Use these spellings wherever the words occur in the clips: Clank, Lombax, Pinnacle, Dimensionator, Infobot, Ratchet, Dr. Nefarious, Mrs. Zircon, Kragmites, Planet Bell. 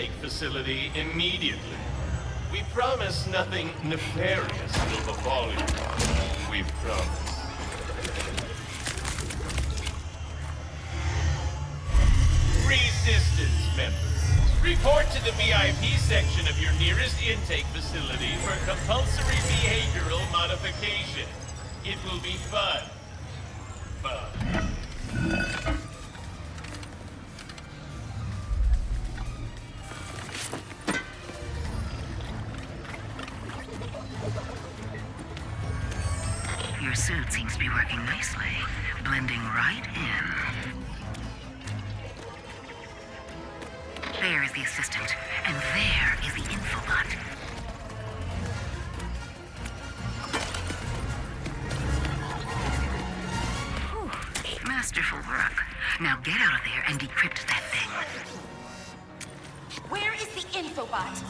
intake facility immediately. We promise nothing nefarious will befall you. We promise. Resistance members, report to the VIP section of your nearest intake facility for compulsory behavioral modification. It will be fun. Fun. Your suit seems to be working nicely, blending right in. There is the assistant, and there is the Infobot. Whew. Masterful work. Now get out of there and decrypt that thing. Where is the Infobot?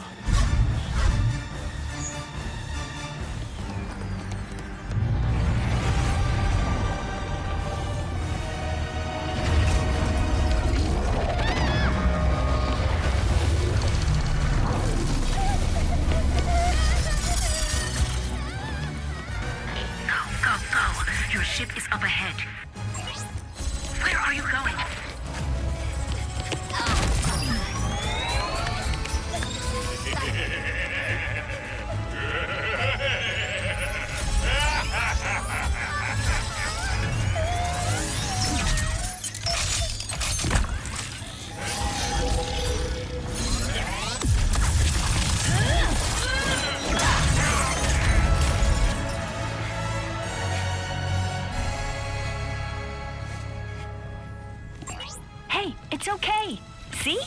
It's okay. See?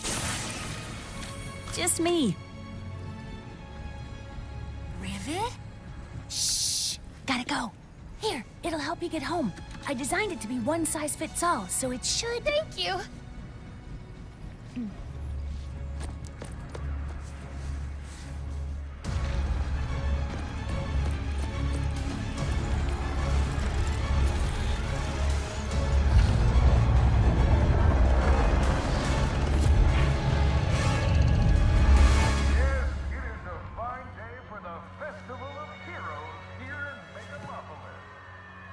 Just me. Rivet? Shh. Gotta go. Here, it'll help you get home. I designed it to be one size fits all, so it should... Thank you.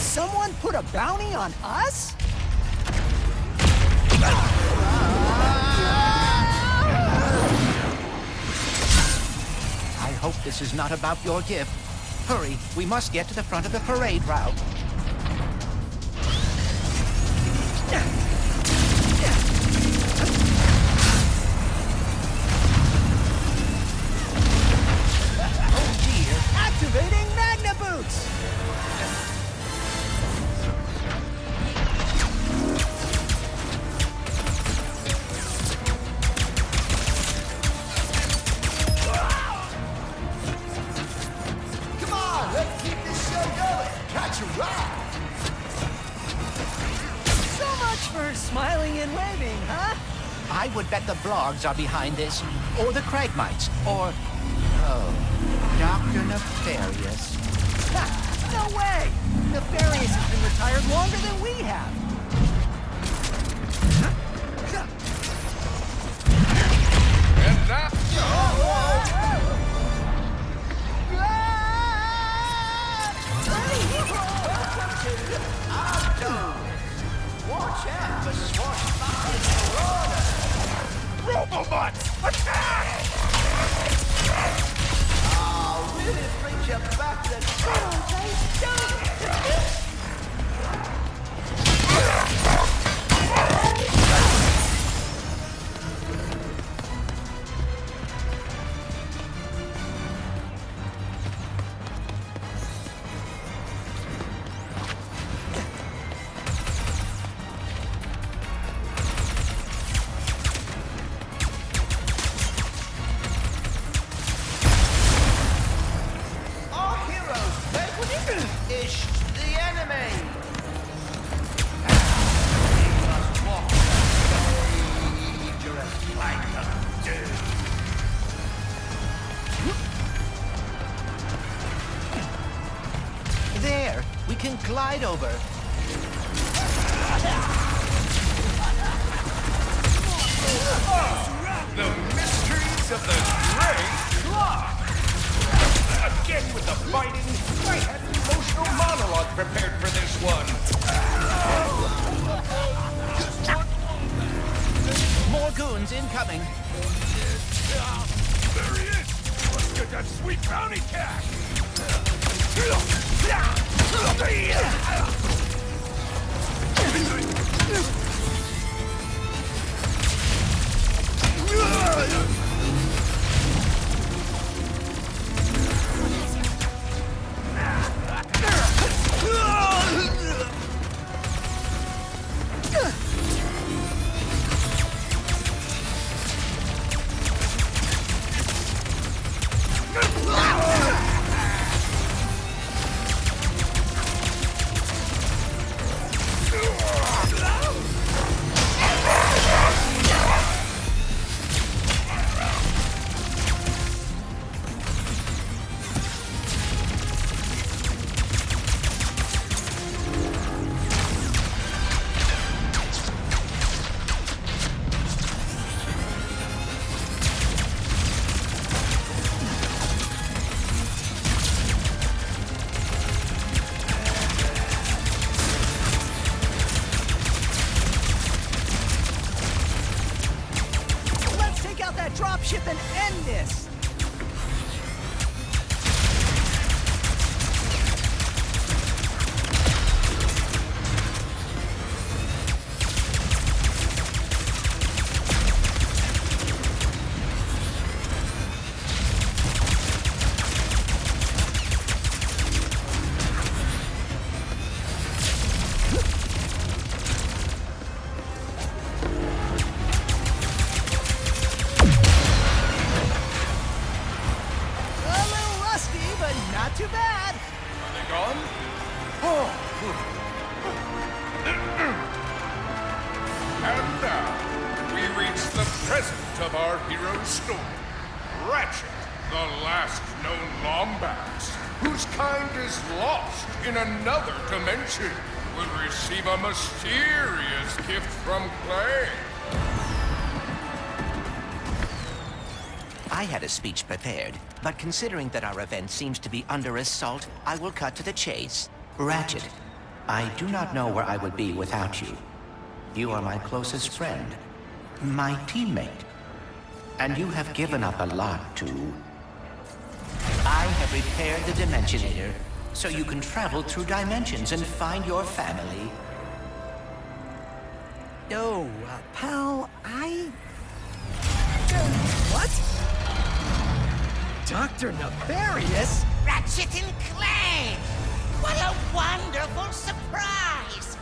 Someone put a bounty on us? I hope this is not about your gift. Hurry, we must get to the front of the parade route. Oh dear. Activating Magna Boots! The blogs are behind this, or the Kragmites, or, oh, Dr. Nefarious. Ha! No way! Nefarious has been retired longer than we have. And that... Watch out for Swashbuckling Corona! Robobot, attack! Oh, really brings you back to good days, Glide over. Oh, the mysteries of the Great Clock! Again with the fighting, I had an emotional monologue prepared for this one. More goons incoming. There he is! Let's get that sweet bounty cat! of our hero's story. Ratchet, the last known Lombax, whose kind is lost in another dimension, will receive a mysterious gift from Clank. I had a speech prepared, but considering that our event seems to be under assault, I will cut to the chase. Ratchet, I do not know where I would be without you. You are my closest friend, my teammate, and you have given up a lot to... I have repaired the Dimensionator, so you can travel through dimensions and find your family. No, pal, I... What? Dr. Nefarious? Ratchet and Clank! What a wonderful surprise!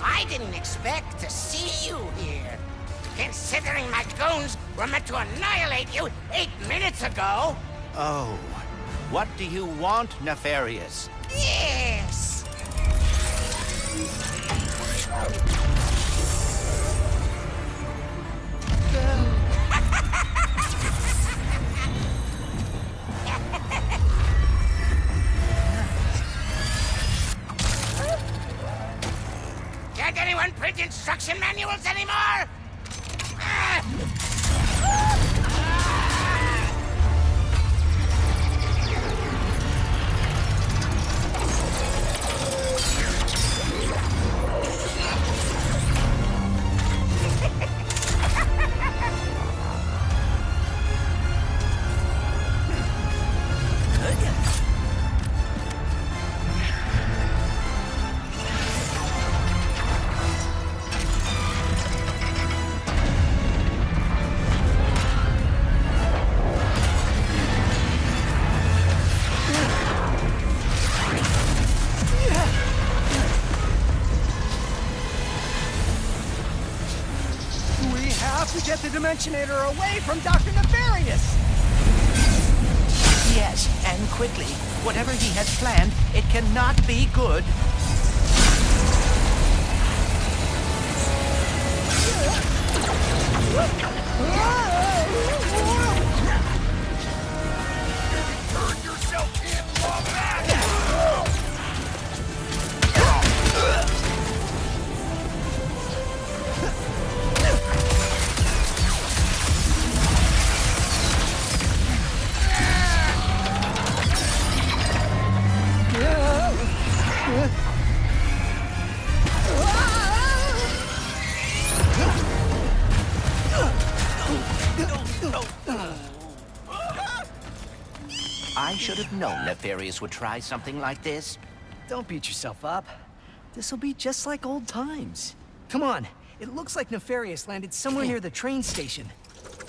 I didn't expect to see you here. Considering my goons were meant to annihilate you 8 minutes ago! Oh, what do you want, Nefarious? Yes! Can't anyone print instruction manuals anymore? Get the Dimensionator away from Dr. Nefarious! Yes, and quickly. Whatever he has planned, it cannot be good. Turn yourself in, Lombax! I should have known Nefarious would try something like this. Don't beat yourself up. This'll be just like old times. Come on, it looks like Nefarious landed somewhere near the train station.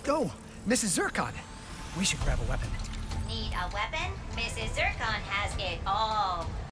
Go, Mrs. Zircon. We should grab a weapon. Need a weapon, Mrs.